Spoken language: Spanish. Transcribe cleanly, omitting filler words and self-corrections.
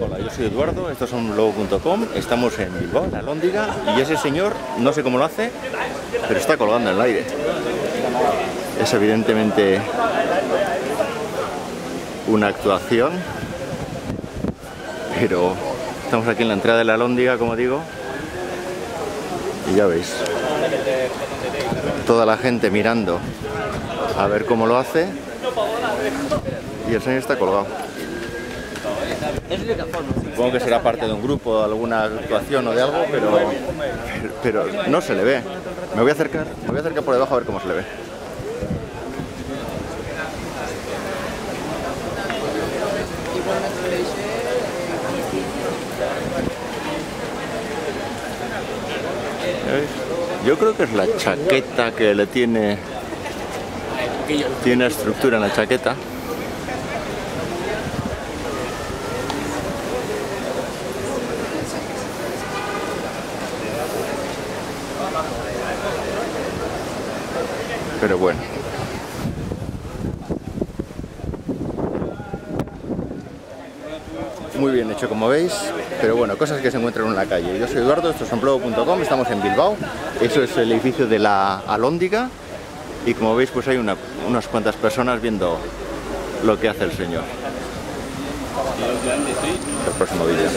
Hola, yo soy Eduardo, estos son logo.com, estamos en Bilbao, en Alhóndiga, y ese señor, no sé cómo lo hace, pero está colgando en el aire. Es evidentemente una actuación, pero estamos aquí en la entrada de la Lóndiga, como digo, y ya veis, toda la gente mirando a ver cómo lo hace, y el señor está colgado. Supongo que será parte de un grupo, alguna actuación o de algo, pero no se le ve. Me voy a acercar por debajo a ver cómo se le ve. Yo creo que es la chaqueta que le tiene estructura en la chaqueta. Pero bueno. Muy bien hecho, como veis, pero bueno, cosas que se encuentran en la calle. Yo soy Eduardo, esto es empleo.com, estamos en Bilbao, eso es el edificio de la Alhóndiga, y como veis pues hay unas cuantas personas viendo lo que hace el señor. Hasta el próximo vídeo.